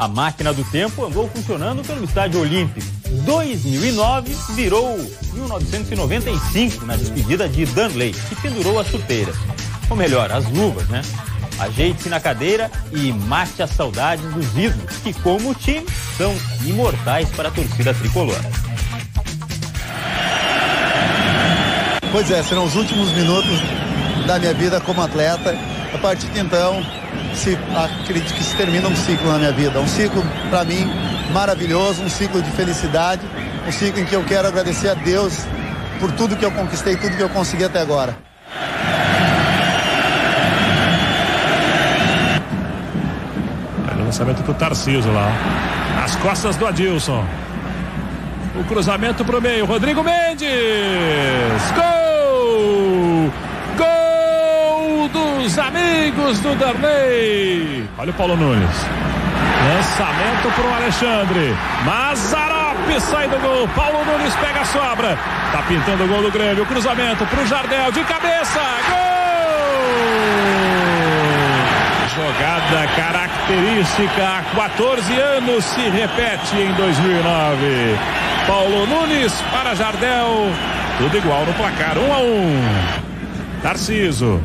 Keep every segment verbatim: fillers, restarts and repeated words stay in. A máquina do tempo andou funcionando pelo Estádio Olímpico. dois mil e nove virou mil novecentos e noventa e cinco na despedida de Derley, que pendurou as chuteiras. Ou melhor, as luvas, né? Ajeite-se na cadeira e mate as saudades dos ídolos, que como o time são imortais para a torcida tricolor. Pois é, serão os últimos minutos da minha vida como atleta. A partir de então, se, acredito que se termina um ciclo na minha vida. Um ciclo, para mim, maravilhoso, um ciclo de felicidade, um ciclo em que eu quero agradecer a Deus por tudo que eu conquistei, tudo que eu consegui até agora. Lançamento pro Tarcísio lá. As costas do Adilson. O cruzamento pro meio. Rodrigo Mendes. Gol! Gol dos amigos do Derley. Olha o Paulo Nunes. Lançamento pro Alexandre. Mazzaropi sai do gol. Paulo Nunes pega a sobra. Tá pintando o gol do Grêmio. O cruzamento pro Jardel. De cabeça. Gol! Jogada característica, há quatorze anos se repete em dois mil e nove. Paulo Nunes para Jardel, tudo igual no placar, um a um. Tarciso,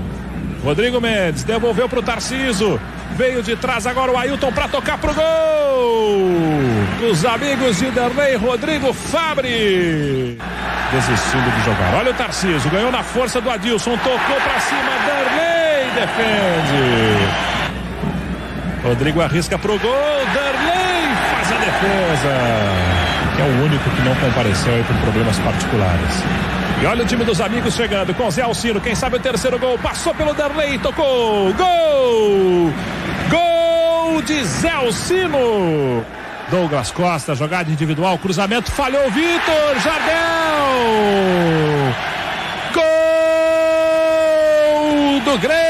Rodrigo Mendes devolveu para o Tarciso, veio de trás agora o Ailton para tocar pro gol. Dos amigos de Derley, Rodrigo Fabre desistindo de jogar. Olha o Tarciso, ganhou na força do Adilson, tocou para cima, Derley defende. Rodrigo arrisca pro gol, Derley faz a defesa. Que é o único que não compareceu aí por problemas particulares. E olha o time dos amigos chegando com Zé Alcino, quem sabe o terceiro gol, passou pelo Derley, tocou, gol! Gol de Zé Alcino! Douglas Costa, jogada individual, cruzamento, falhou, Vitor Jardel! Gol do Grêmio!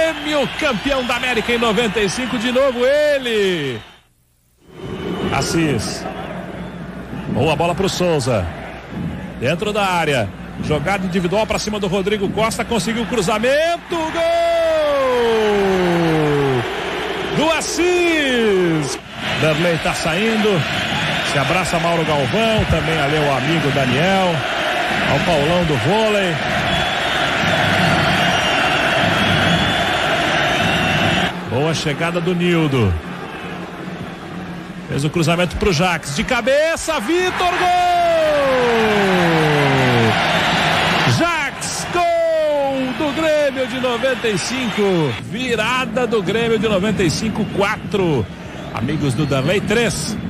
Campeão da América em noventa e cinco, de novo ele. Assis. Boa bola pro Souza. Dentro da área. Jogada individual para cima do Rodrigo Costa, conseguiu o cruzamento. Gol! Do Assis. Derley tá saindo. Se abraça Mauro Galvão, também ali o amigo Daniel, ao Paulão do vôlei. Boa chegada do Nildo. Fez o cruzamento pro Jaques. De cabeça, Vitor, gol! Jaques, gol do Grêmio de noventa e cinco. Virada do Grêmio de noventa e cinco, quatro. Amigos do Derley, três.